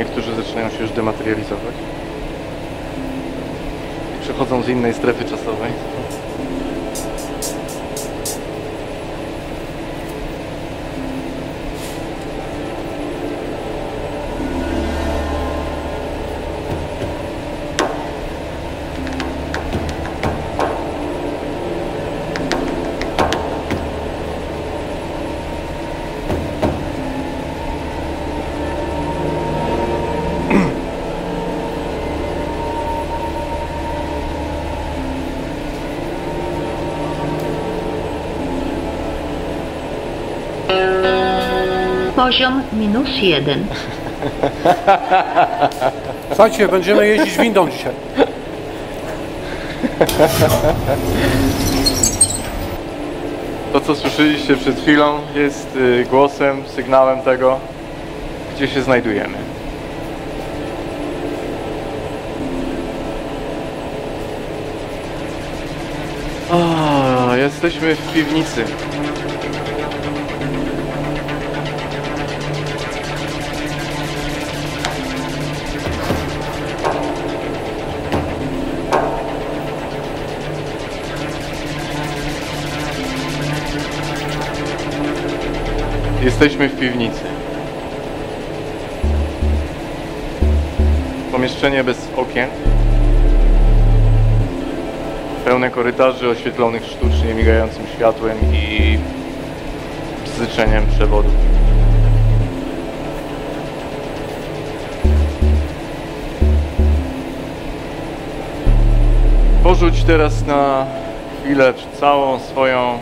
Niektórzy zaczynają się już dematerializować. Przechodzą z innej strefy czasowej. Poziom -1. Słuchajcie, będziemy jeździć windą dzisiaj. To, co słyszeliście przed chwilą, jest głosem, sygnałem tego, gdzie się znajdujemy. O, jesteśmy w piwnicy. Jesteśmy w piwnicy. Pomieszczenie bez okien. Pełne korytarzy oświetlonych sztucznie migającym światłem i bzyczeniem przewodów. Porzuć teraz na chwilę całą swoją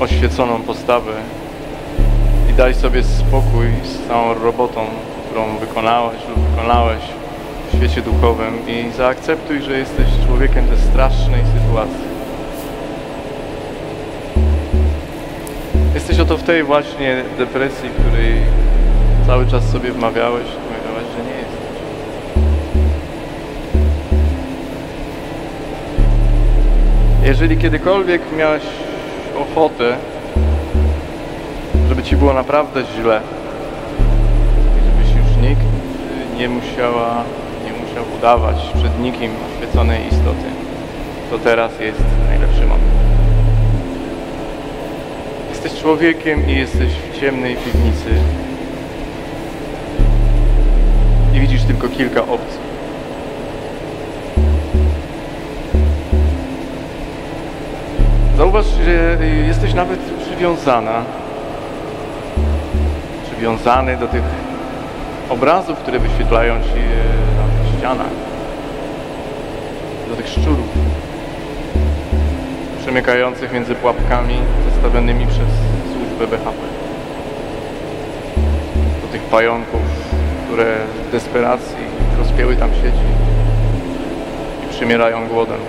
oświeconą postawę. I daj sobie spokój z całą robotą, którą wykonałeś lub wykonałeś w świecie duchowym i zaakceptuj, że jesteś człowiekiem tej strasznej sytuacji. Jesteś oto w tej właśnie depresji, której cały czas sobie wmawiałeś, mówiłaś, że nie jesteś. Jeżeli kiedykolwiek miałeś ochotę, żeby ci było naprawdę źle i żebyś już nikt nie musiał udawać przed nikim oświeconej istoty, to teraz jest najlepszy moment. Jesteś człowiekiem i jesteś w ciemnej piwnicy i widzisz tylko kilka opcji. Zauważ, że jesteś nawet przywiązany do tych obrazów, które wyświetlają ci na ścianach, do tych szczurów przemykających między pułapkami zastawionymi przez służbę BHP, do tych pająków, które w desperacji rozpięły tam sieci i przymierają głodem.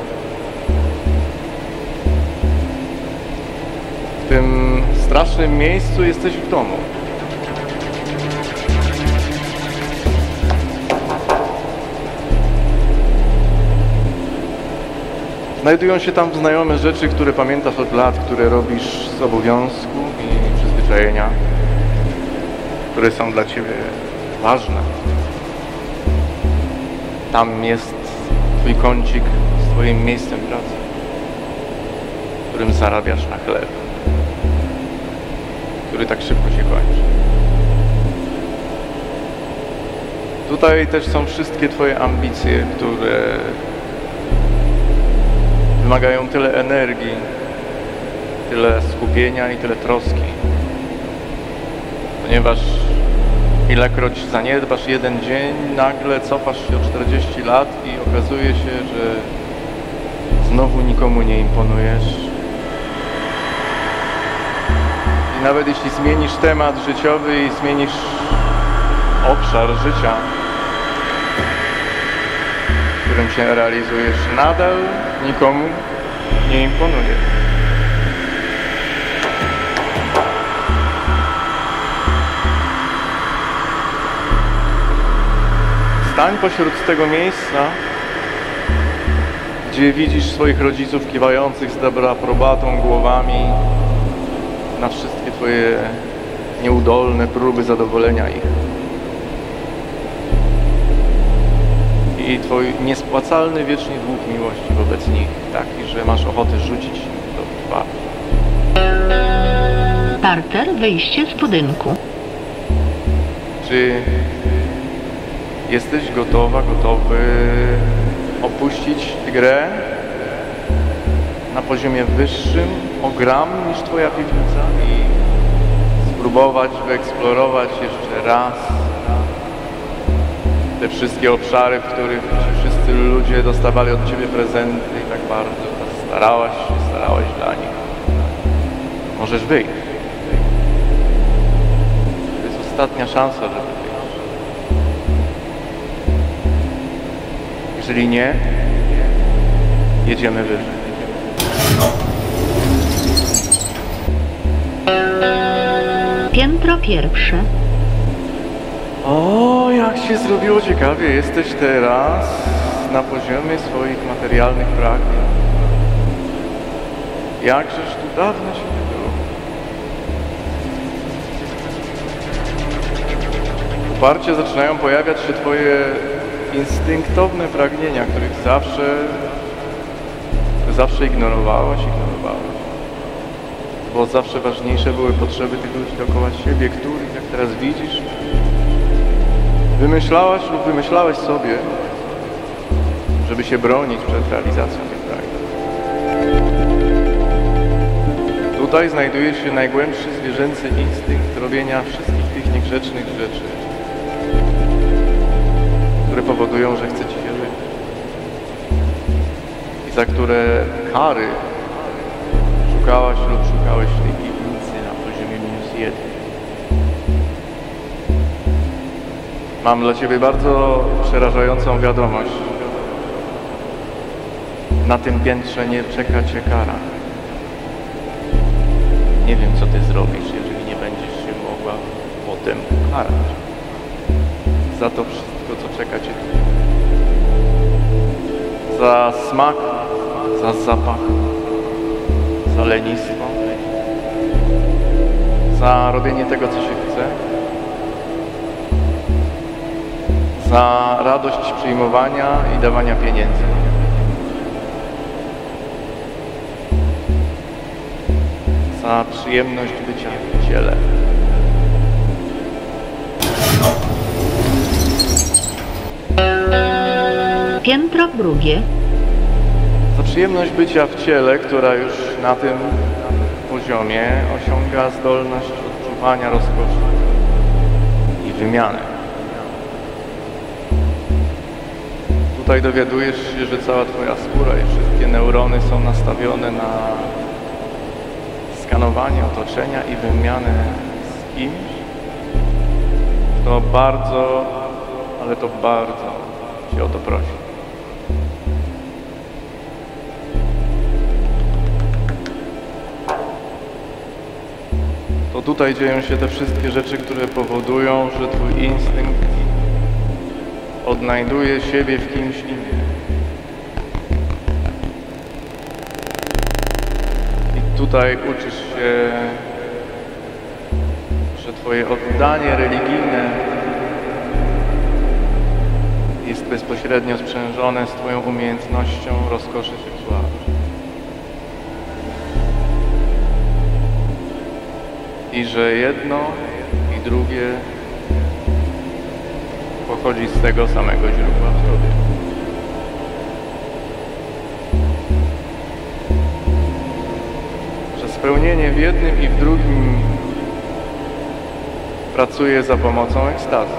W tym strasznym miejscu jesteś w domu. Znajdują się tam znajome rzeczy, które pamiętasz od lat, które robisz z obowiązku i przyzwyczajenia, które są dla ciebie ważne. Tam jest twój kącik z twoim miejscem pracy, w którym zarabiasz na chleb, który tak szybko się kończy. Tutaj też są wszystkie twoje ambicje, które wymagają tyle energii, tyle skupienia i tyle troski. Ponieważ ilekroć zaniedbasz jeden dzień, nagle cofasz się o 40 lat i okazuje się, że znowu nikomu nie imponujesz. I nawet jeśli zmienisz temat życiowy i zmienisz obszar życia, w którym się realizujesz, nadal nikomu nie imponuje. Stań pośród tego miejsca, gdzie widzisz swoich rodziców kiwających z aprobatą głowami na wszystkie twoje nieudolne próby zadowolenia ich. i Twój niespłacalny wiecznie dług miłości wobec nich, taki, że masz ochotę rzucić do trwa. Parter, wyjście z budynku. Czy jesteś gotowy opuścić grę na poziomie wyższym o gram niż Twoja piwnica i spróbować wyeksplorować jeszcze raz te wszystkie obszary, w których wszyscy ludzie dostawali od Ciebie prezenty i tak bardzo starałaś się dla nich. Możesz wyjść. To jest ostatnia szansa, żeby wyjść. Jeżeli nie, jedziemy wyżej. Piętro pierwsze. O, jak się zrobiło ciekawie. Jesteś teraz na poziomie swoich materialnych pragnień. Jakżeż tu dawno się nie było. Uparcie zaczynają pojawiać się Twoje instynktowne pragnienia, których zawsze ignorowałeś. Bo zawsze ważniejsze były potrzeby tych ludzi dookoła siebie, których, jak teraz widzisz, wymyślałaś lub wymyślałeś sobie, żeby się bronić przed realizacją tych pragnień. Tutaj znajduje się najgłębszy zwierzęcy instynkt robienia wszystkich tych niegrzecznych rzeczy, które powodują, że chce Ci się żyć i za które kary szukałaś lub szukałeś tej piwnicy na poziomie -1. Mam dla Ciebie bardzo przerażającą wiadomość. Na tym piętrze nie czeka Cię kara. Nie wiem, co Ty zrobisz, jeżeli nie będziesz się mogła potem ukarać za to wszystko, co czeka Cię tu. Za smak, za zapach, za lenistwo, za robienie tego, co się chce, za radość przyjmowania i dawania pieniędzy. Za przyjemność bycia w ciele. Piętro drugie. Za przyjemność bycia w ciele, która już na tym poziomie osiąga zdolność odczuwania rozkoszy i wymiany. Tutaj dowiadujesz się, że cała Twoja skóra i wszystkie neurony są nastawione na skanowanie otoczenia i wymianę z kimś, kto bardzo, ale to bardzo Cię o to prosi. To tutaj dzieją się te wszystkie rzeczy, które powodują, że Twój instynkt odnajduje siebie w kimś innym. I tutaj uczysz się, że Twoje oddanie religijne jest bezpośrednio sprzężone z Twoją umiejętnością rozkoszy seksualnej. I że jedno i drugie pochodzi z tego samego źródła w tobie. Że spełnienie w jednym i w drugim pracuje za pomocą ekstazy.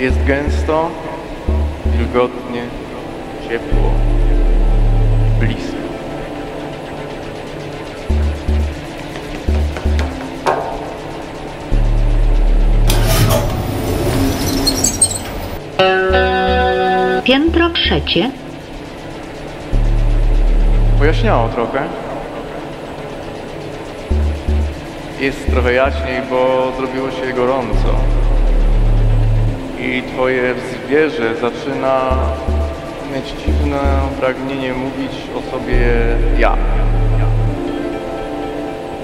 Jest gęsto, wilgotnie, ciepło. Blisko. Piętro trzecie. Pojaśniało trochę. Jest trochę jaśniej, bo zrobiło się gorąco. I Twoje zwierzę zaczyna mieć dziwne pragnienie mówić o sobie ja.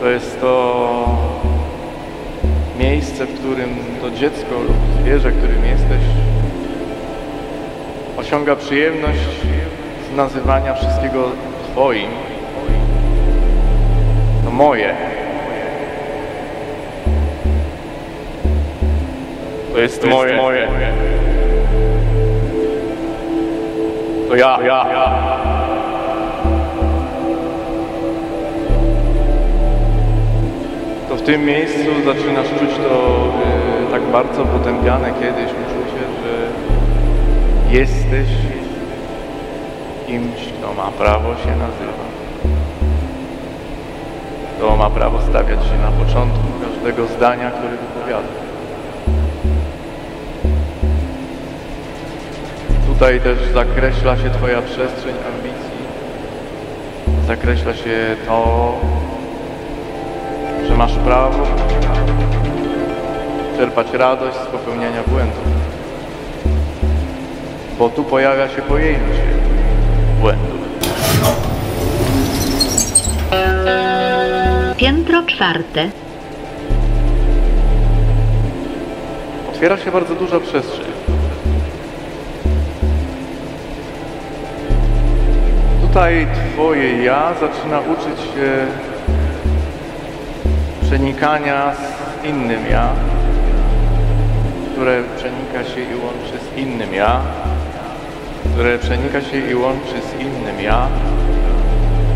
To jest to miejsce, w którym to dziecko lub zwierzę, którym jesteś, osiąga przyjemność z nazywania wszystkiego Twoim, to moje. To jest moje. To ja. To w tym miejscu zaczynasz czuć to tak bardzo potępiane kiedyś uczucie, że jesteś kimś, kto ma prawo się nazywać. Kto ma prawo stawiać się na początku każdego zdania, które wypowiada. Tutaj też zakreśla się Twoja przestrzeń ambicji, zakreśla się to, że masz prawo czerpać radość z popełniania błędów, bo tu pojawia się pojęcie błędów. Piętro czwarte. Otwiera się bardzo duża przestrzeń. Tutaj Twoje ja zaczyna uczyć się przenikania z innym ja, które przenika się i łączy z innym ja, które przenika się i łączy z innym ja,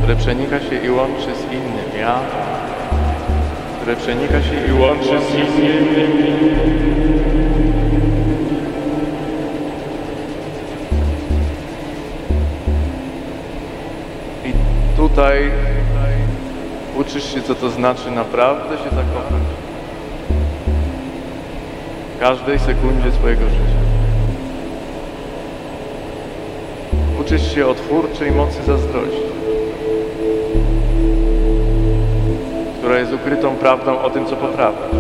które przenika się i łączy z innym ja, które przenika się i łączy z innym. Tutaj uczysz się, co to znaczy naprawdę się zakochać w każdej sekundzie swojego życia. Uczysz się o twórczej mocy zazdrości, która jest ukrytą prawdą o tym, co poprawiasz.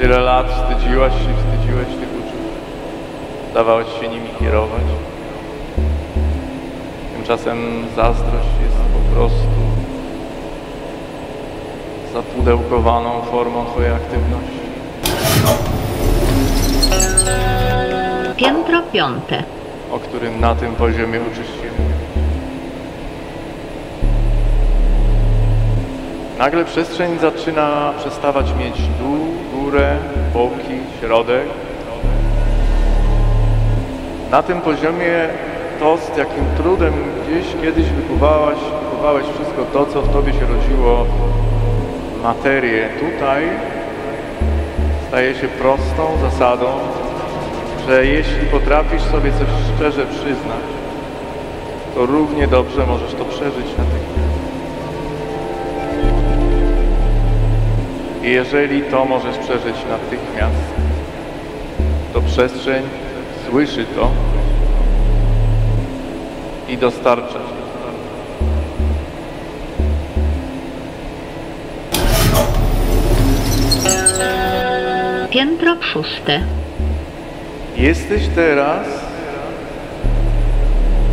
Tyle lat wstydziłeś tych uczuć, dawałeś się nimi kierować. Czasem zazdrość jest po prostu zapudełkowaną formą Twojej aktywności. Piętro piąte. O którym na tym poziomie uczysz się mówić. Nagle przestrzeń zaczyna przestawać mieć dół, górę, boki, środek. Na tym poziomie to, z jakim trudem gdzieś kiedyś wykuwałeś wszystko to, co w Tobie się rodziło, materię, tutaj staje się prostą zasadą, że jeśli potrafisz sobie coś szczerze przyznać, to równie dobrze możesz to przeżyć natychmiast. I jeżeli to możesz przeżyć natychmiast, to przestrzeń słyszy to i dostarczać. Piętro szóste. Jesteś teraz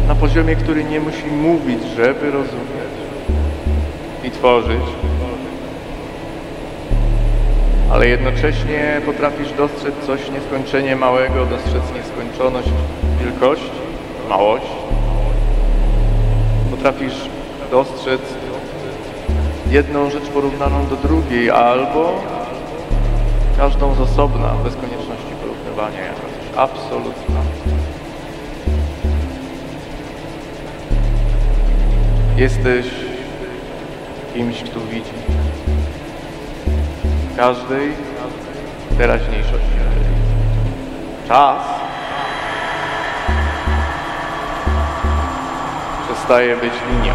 na poziomie, który nie musi mówić, żeby rozumieć i tworzyć, ale jednocześnie potrafisz dostrzec coś nieskończenie małego, dostrzec nieskończoność wielkości, małości. Potrafisz dostrzec jedną rzecz porównaną do drugiej, albo każdą z osobna, bez konieczności porównywania jako coś absolutna. Jesteś kimś, kto widzi każdej teraźniejszości. Czas przestaje być linią.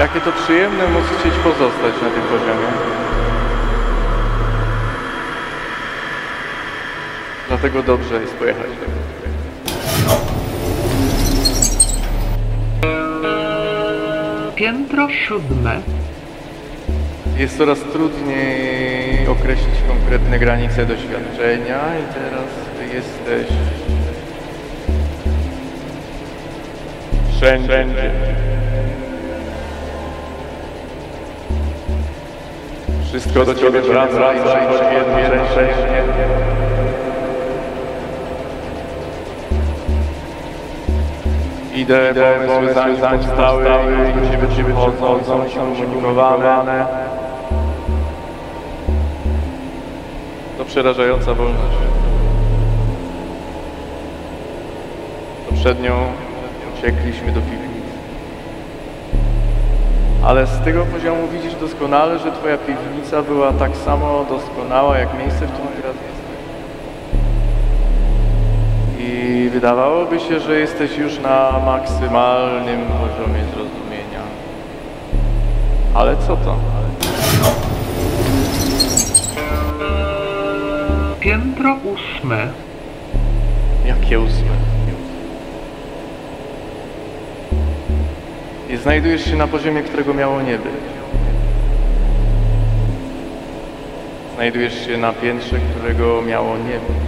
Jakie to przyjemne móc chcieć pozostać na tym poziomie. Dlatego dobrze jest pojechać do góry. Piętro siódme. Jest coraz trudniej i określić konkretne granice doświadczenia. I teraz ty jesteś wszędzie. Wszystko do ciebie wraca i zajmuje jednej ręce. Idę, pomysły zanim powstały i do ciebie przychodzą, są komunikowane. To przerażająca wolność. To przed nią uciekliśmy do piwnicy. Ale z tego poziomu widzisz doskonale, że twoja piwnica była tak samo doskonała jak miejsce, w którym teraz jesteś. I wydawałoby się, że jesteś już na maksymalnym poziomie zrozumienia. Ale co to? Piętro ósme. Jakie ósme? I znajdujesz się na poziomie, którego miało nie być. Znajdujesz się na piętrze, którego miało nie być.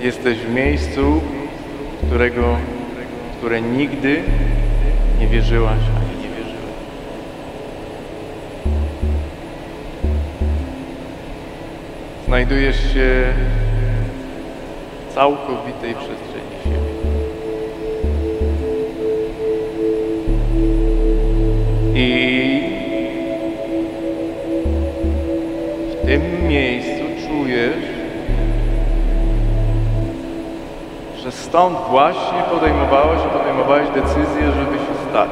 Jesteś w miejscu, które nigdy nie wierzyłaś ani nie wierzyłeś. Znajdujesz się w całkowitej przestrzeni siebie. I w tym miejscu czujesz, że stąd właśnie podejmowałeś decyzję, żeby się stać.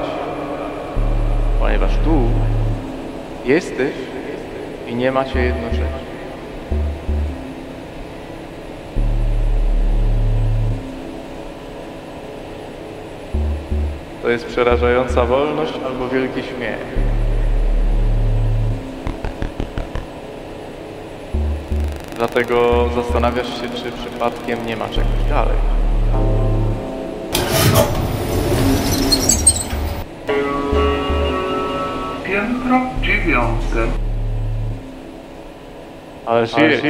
Ponieważ tu jesteś i nie ma cię jednocześnie. To jest przerażająca wolność albo wielki śmiech. Dlatego zastanawiasz się, czy przypadkiem nie ma czegoś dalej. Piętro dziewiąte. Ależ jest.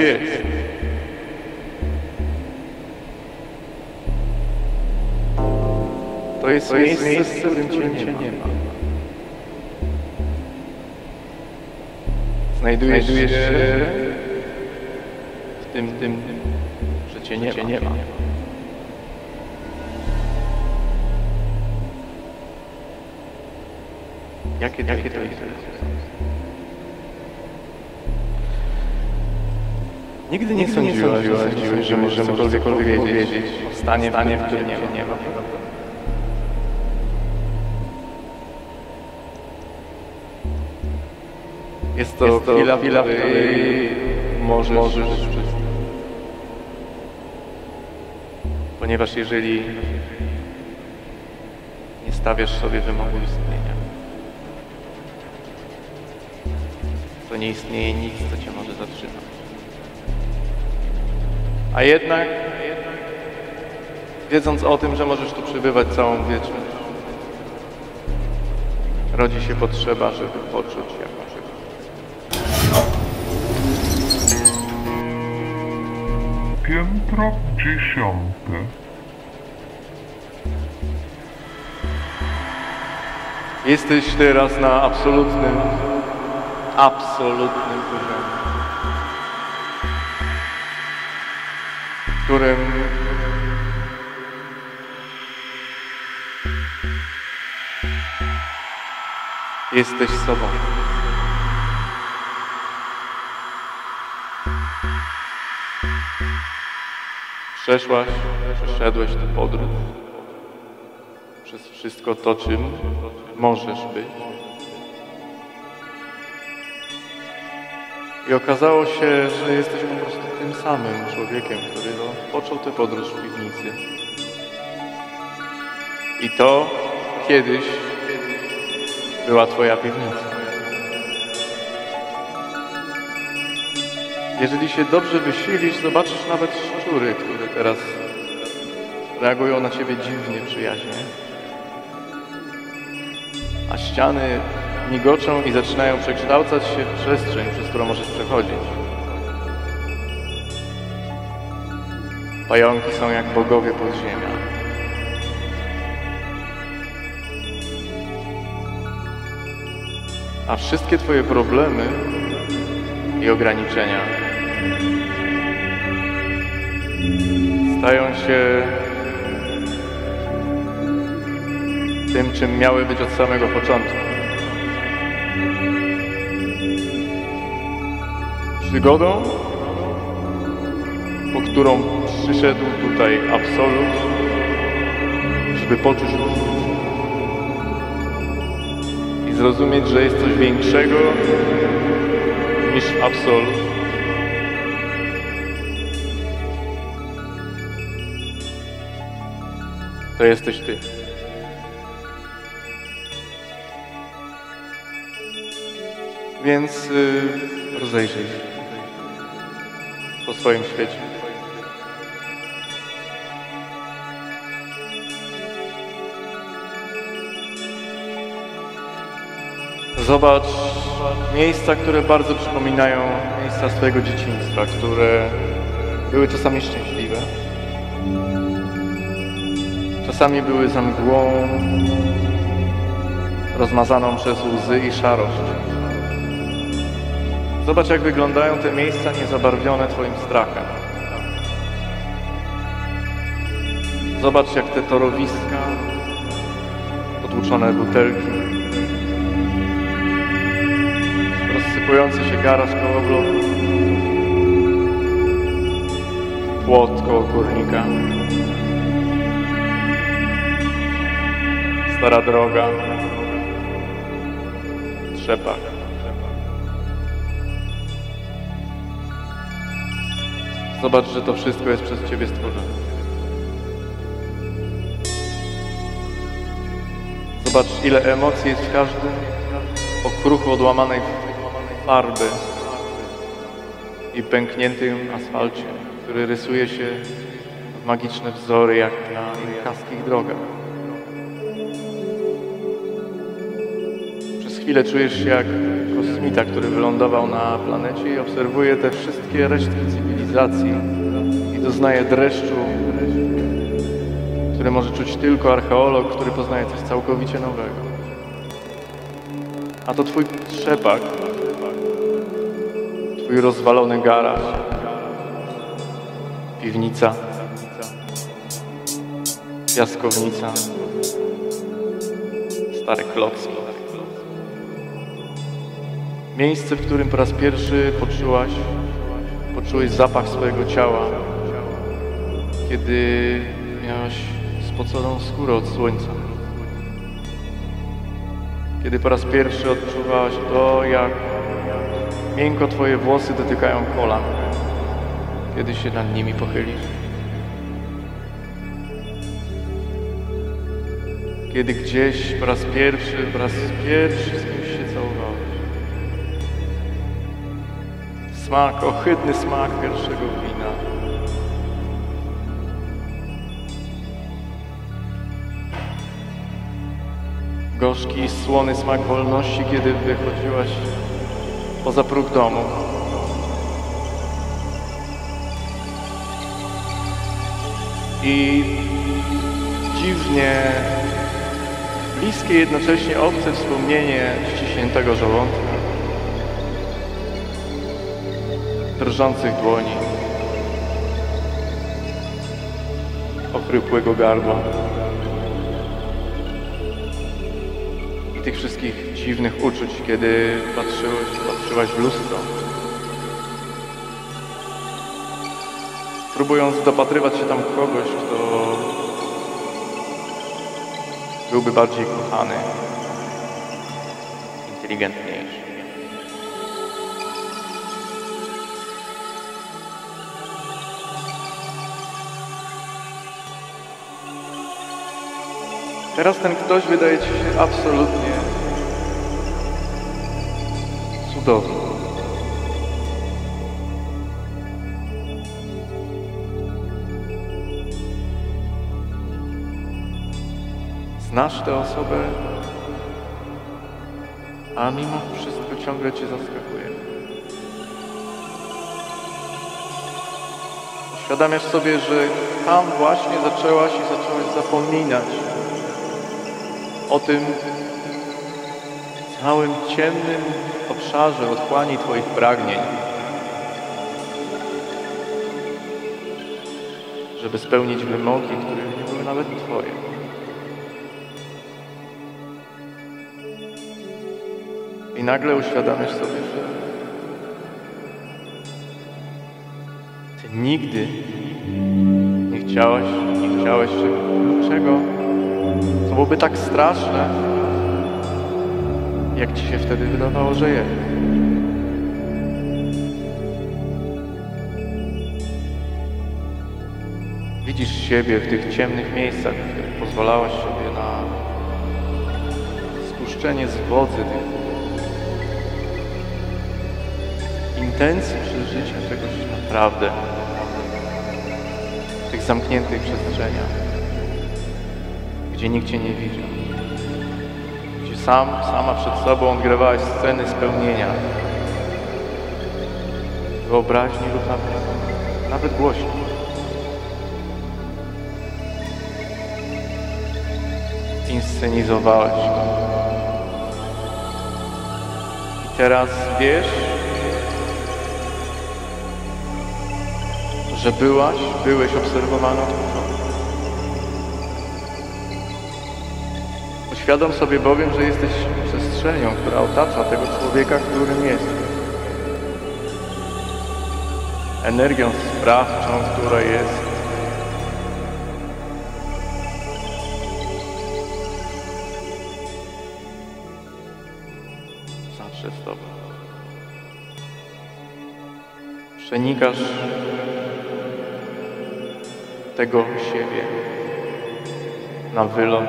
To jest miejsce, w którym cię nie ma. Znajdujesz się w tym, że cię nie ma. Jakie to jest? Nigdy nie sądziłeś, że możemy cokolwiek wiedzieć o stanie, w którym cię nie ma. Jest to chwila, możesz wszystko. Ponieważ jeżeli nie stawiasz sobie wymogu istnienia, to nie istnieje nic, co cię może zatrzymać. A jednak wiedząc o tym, że możesz tu przebywać całą wieczność, rodzi się potrzeba, żeby poczuć jakąś. Piętro dziesiąte. Jesteś teraz na absolutnym poziomie, w którym jesteś sobą. Przeszedłeś tę podróż przez wszystko to, czym możesz być. I okazało się, że jesteś po prostu tym samym człowiekiem, który rozpoczął tę podróż w piwnicy. I to kiedyś była twoja piwnica. Jeżeli się dobrze wysilisz, zobaczysz nawet szczury, które teraz reagują na ciebie dziwnie, przyjaźnie. a ściany migoczą i zaczynają przekształcać się w przestrzeń, przez którą możesz przechodzić. Pająki są jak bogowie podziemia. A wszystkie twoje problemy i ograniczenia stają się tym, czym miały być od samego początku. Przygodą, po którą przyszedł tutaj Absolut, żeby poczuć i zrozumieć, że jest coś większego niż Absolut. To jesteś ty. Więc rozejrzyj się po swoim świecie. Zobacz miejsca, które bardzo przypominają miejsca swojego dzieciństwa, które były czasami szczęśliwe. Czasami były za mgłą rozmazaną przez łzy i szarość. Zobacz, jak wyglądają te miejsca niezabarwione twoim strachem. Zobacz, jak te torowiska, potłuczone butelki, rozsypujący się garaż koło bloku, płot koło kurnika, stara droga, trzepak. Zobacz, że to wszystko jest przez ciebie stworzone. Zobacz, ile emocji jest w każdym okruchu odłamanej farby i pękniętym asfalcie, który rysuje się w magiczne wzory, jak na inkaskich drogach. Ile czujesz się jak kosmita, który wylądował na planecie i obserwuje te wszystkie resztki cywilizacji i doznaje dreszczu, który może czuć tylko archeolog, który poznaje coś całkowicie nowego. A to twój trzepak, twój rozwalony garaż, piwnica, piaskownica, stare klocki. Miejsce, w którym po raz pierwszy poczułeś zapach swojego ciała, kiedy miałeś spoconą skórę od słońca. Kiedy po raz pierwszy odczuwałaś to, jak miękko twoje włosy dotykają kolan, kiedy się nad nimi pochylisz. Kiedy gdzieś po raz pierwszy z kimś się całowałeś. Smak, ohydny smak pierwszego wina. Gorzki i słony smak wolności, kiedy wychodziłaś poza próg domu. I dziwnie bliskie, jednocześnie obce wspomnienie ściśniętego żołądka, drżących dłoni, ochrypłego gardła i tych wszystkich dziwnych uczuć, kiedy patrzyłaś w lustro, próbując dopatrywać się tam kogoś, kto byłby bardziej kochany, inteligentniejszy. Teraz ten ktoś wydaje ci się absolutnie cudowny. Znasz tę osobę a mimo wszystko ciągle cię zaskakuje. Uświadamiasz sobie, że tam właśnie zaczęłaś i zacząłeś zapominać o tym całym ciemnym obszarze otchłani twoich pragnień, żeby spełnić wymogi, które nie były nawet twoje. I nagle uświadamiasz sobie, że ty nigdy nie chciałaś, czego, co byłoby tak straszne, jak ci się wtedy wydawało, że jest. Widzisz siebie w tych ciemnych miejscach, w których pozwalałaś sobie na spuszczenie z wodzy tych intencji przeżycia czegoś naprawdę, w tych zamkniętych przestrzeniach, gdzie nikt cię nie widział, gdzie sama przed sobą odgrywałaś sceny spełnienia, wyobraźni lub nawet głośno. Inscenizowałeś to. I teraz wiesz, że byłeś obserwowana. Uświadom sobie bowiem, że jesteś przestrzenią, która otacza tego człowieka, którym jest. Energią sprawczą, która jest. Przenikasz tego siebie na wylot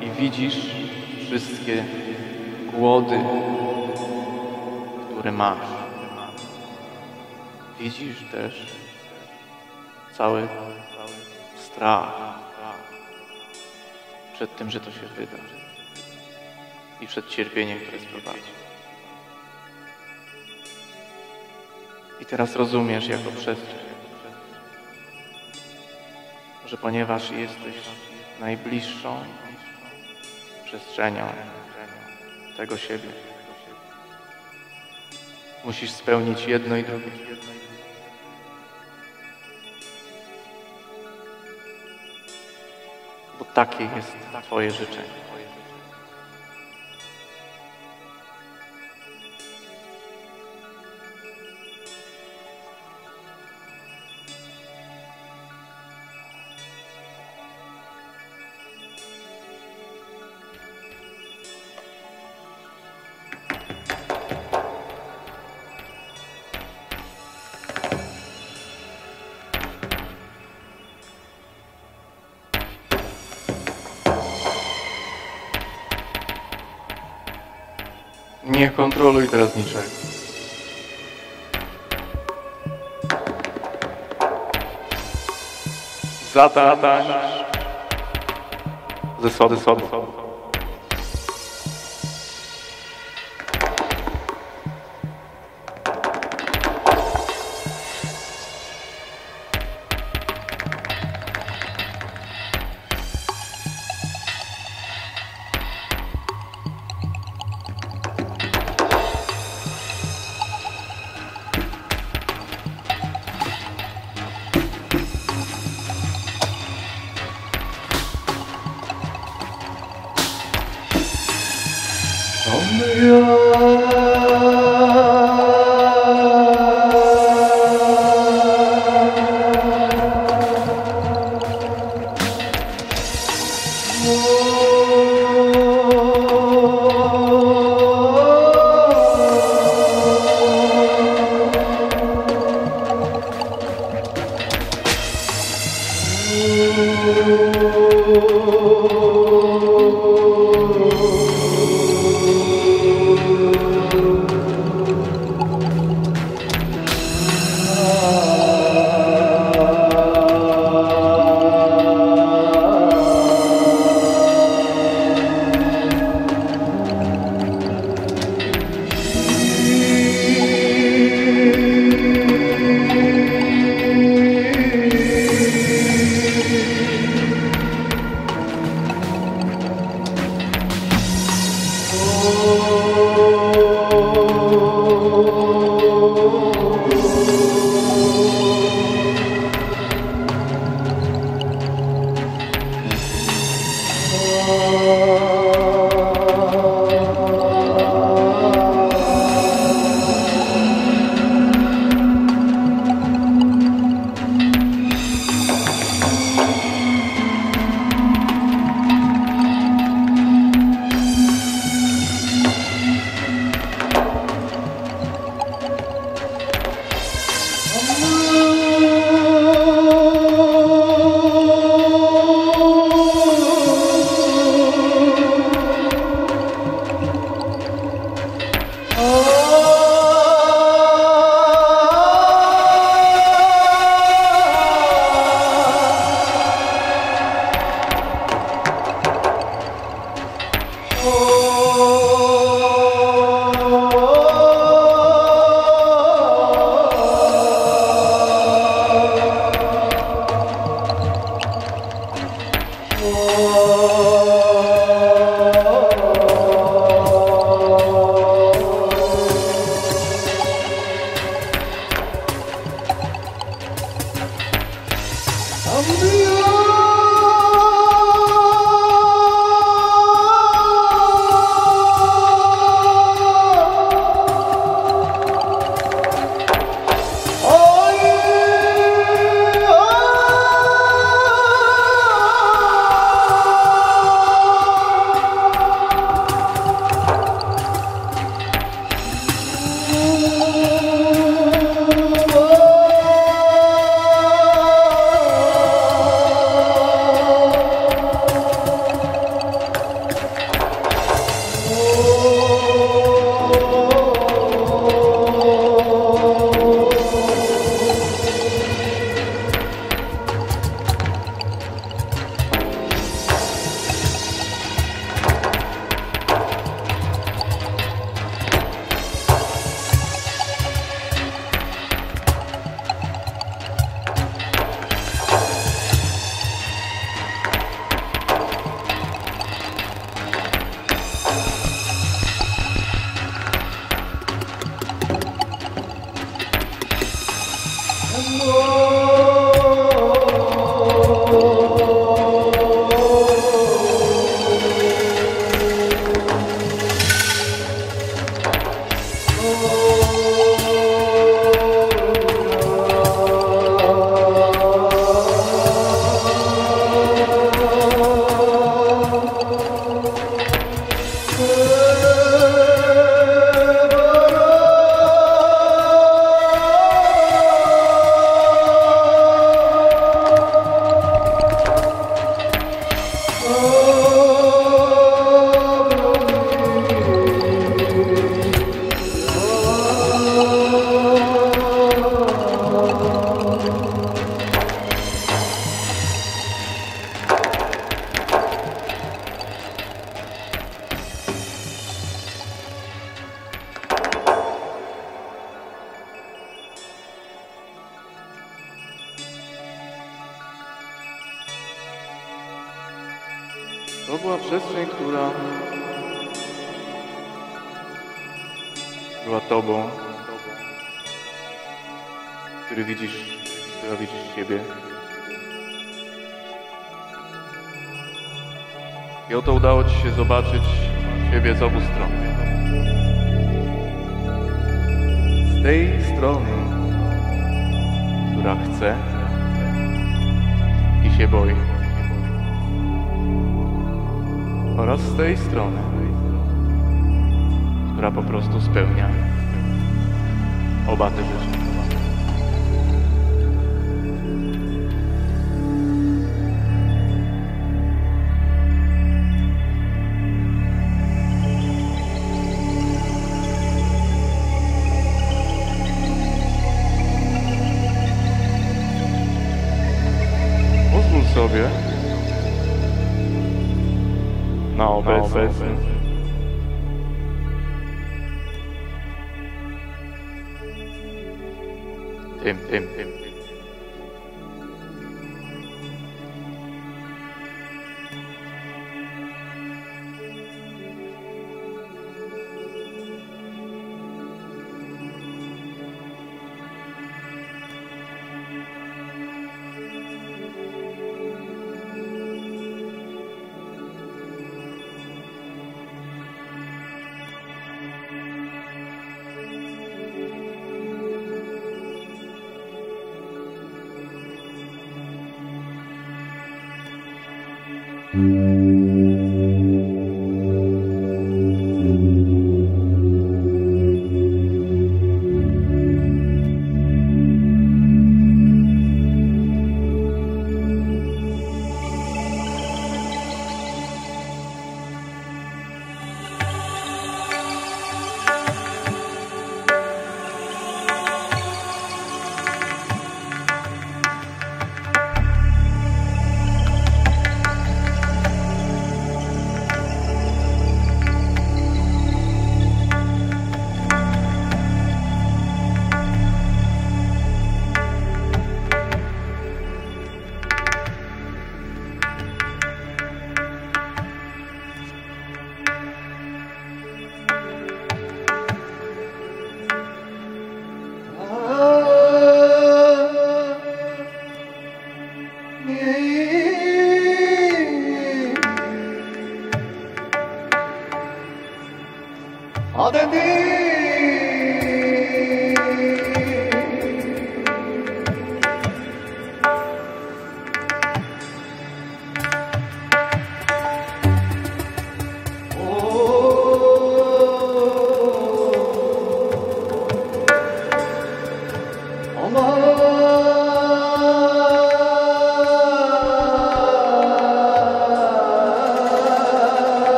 i widzisz wszystkie głody, które masz. Widzisz też cały strach przed tym, że to się wydarzy i przed cierpieniem, które sprowadzi. I teraz rozumiesz jako przestrzeń, że ponieważ jesteś najbliższą przestrzenią tego siebie, musisz spełnić jedno i drugie. Bo takie jest twoje życzenie. Nie kontroluj teraz niczego. Zatatań ze sody. To była przestrzeń, która była Tobą, która widzisz siebie. I oto udało Ci się zobaczyć siebie z obu stron. Z tej strony, która chce i się boi. Oraz z tej strony, która po prostu spełnia oba te rzeczy. Pozwól sobie na obecny tym.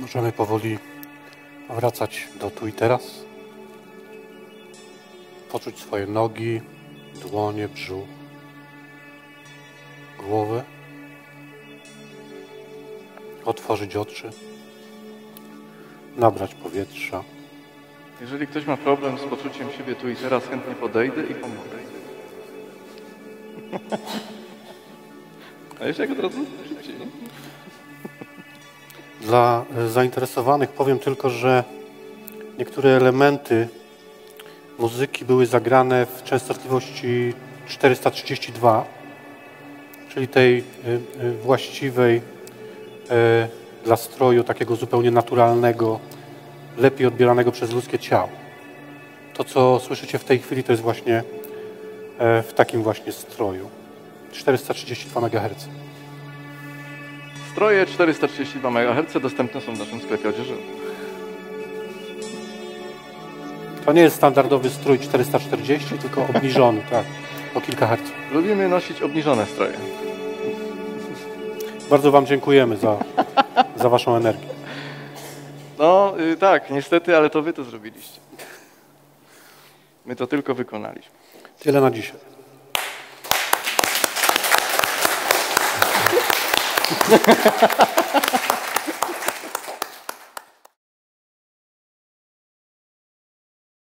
Możemy powoli wracać do tu i teraz. Poczuć swoje nogi, dłonie, brzuch, głowę. Otworzyć oczy. Nabrać powietrza. Jeżeli ktoś ma problem z poczuciem siebie tu i teraz, chętnie podejdę i pomogę. A jeszcze jak od razu? Dla zainteresowanych powiem tylko, że niektóre elementy muzyki były zagrane w częstotliwości 432, czyli tej właściwej dla stroju, takiego zupełnie naturalnego, lepiej odbieranego przez ludzkie ciało. To, co słyszycie w tej chwili, to jest właśnie w takim właśnie stroju. 432 MHz. Stroje 432 MHz dostępne są w naszym sklepie odzieżowym. To nie jest standardowy strój 440, tylko obniżony, tak, o kilka herców. Lubimy nosić obniżone stroje. Bardzo Wam dziękujemy za Waszą energię. No tak, niestety, ale to Wy to zrobiliście. My to tylko wykonaliśmy. Tyle na dzisiaj. Ha, ha, ha.